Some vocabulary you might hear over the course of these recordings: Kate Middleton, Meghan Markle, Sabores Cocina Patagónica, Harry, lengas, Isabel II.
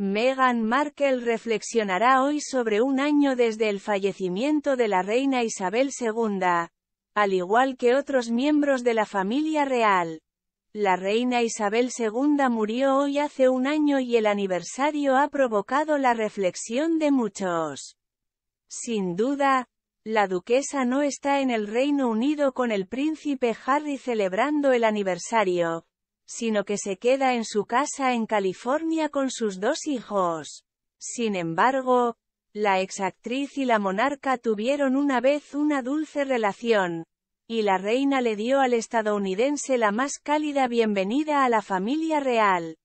Meghan Markle reflexionará hoy sobre un año desde el fallecimiento de la reina Isabel II, al igual que otros miembros de la familia real. La reina Isabel II murió hoy hace un año y el aniversario ha provocado la reflexión de muchos. Sin duda, la duquesa no está en el Reino Unido con el príncipe Harry celebrando el aniversario, sino que se queda en su casa en California con sus dos hijos. Sin embargo, la exactriz y la monarca tuvieron una vez una dulce relación, y la reina le dio al estadounidense la más cálida bienvenida a la familia real.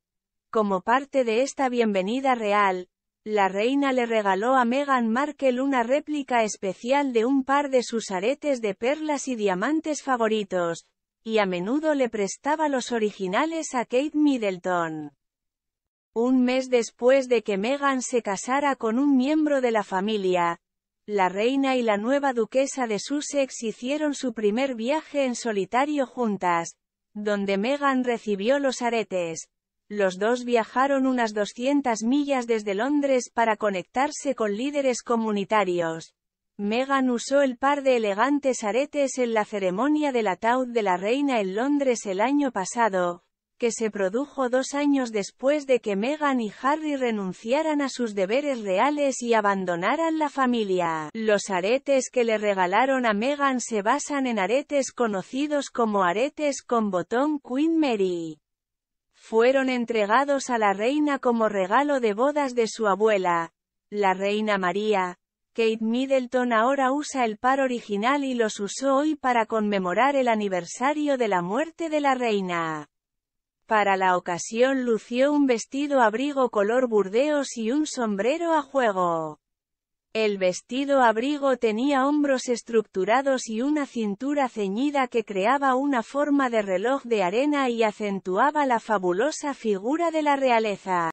Como parte de esta bienvenida real, la reina le regaló a Meghan Markle una réplica especial de un par de sus aretes de perlas y diamantes favoritos, y a menudo le prestaba los originales a Kate Middleton. Un mes después de que Meghan se casara con un miembro de la familia, la reina y la nueva duquesa de Sussex hicieron su primer viaje en solitario juntas, donde Meghan recibió los aretes. Los dos viajaron unas 200 millas desde Londres para conectarse con líderes comunitarios. Meghan usó el par de elegantes aretes en la ceremonia del ataúd de la reina en Londres el año pasado, que se produjo 2 años después de que Meghan y Harry renunciaran a sus deberes reales y abandonaran la familia. Los aretes que le regalaron a Meghan se basan en aretes conocidos como aretes con botón Queen Mary. Fueron entregados a la reina como regalo de bodas de su abuela, la reina María. Kate Middleton ahora usa el par original y los usó hoy para conmemorar el aniversario de la muerte de la reina. Para la ocasión lució un vestido abrigo color burdeos y un sombrero a juego. El vestido abrigo tenía hombros estructurados y una cintura ceñida que creaba una forma de reloj de arena y acentuaba la fabulosa figura de la realeza.